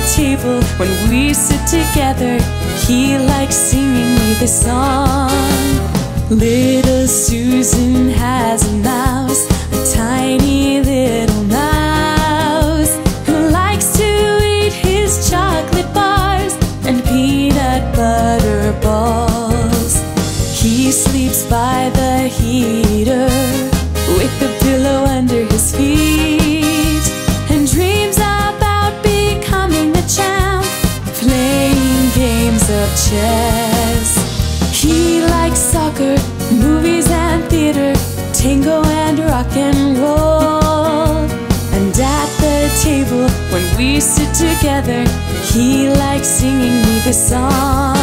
the table when we sit together. He likes singing me this song. Little Susan has a mouse, a tiny little mouse, who likes to eat his chocolate bars and peanut butter balls. He sleeps by the heater with a pillow under his feet, of chess. He likes soccer, movies and theater, tango and rock and roll. And at the table when we sit together, he likes singing me this song.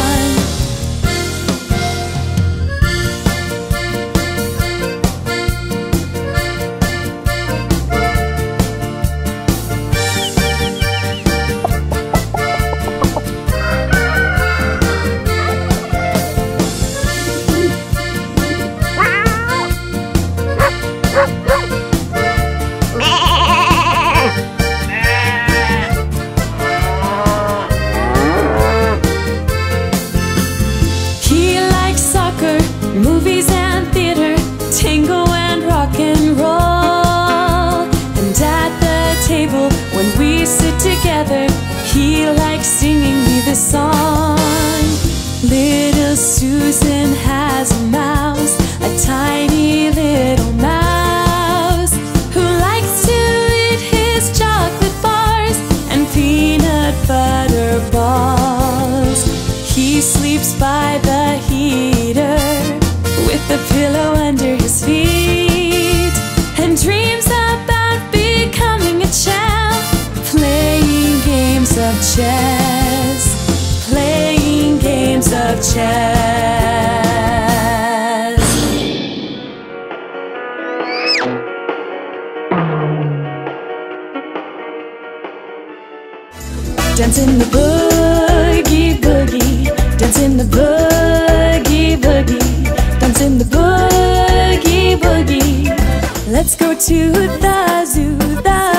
Movies and theater, tango and rock and roll. And at the table when we sit together, he likes singing me this song. Little Susan has a mouse, a tiny little mouse, who likes to eat his chocolate bars and peanut butter balls. He sleeps by the heater with a pillow under his feet, and dreams about becoming a champ, playing games of chess, playing games of chess. Dance in the boogie boogie, dance in the boogie boogie, dance in the boogie boogie. Let's go to the zoo, the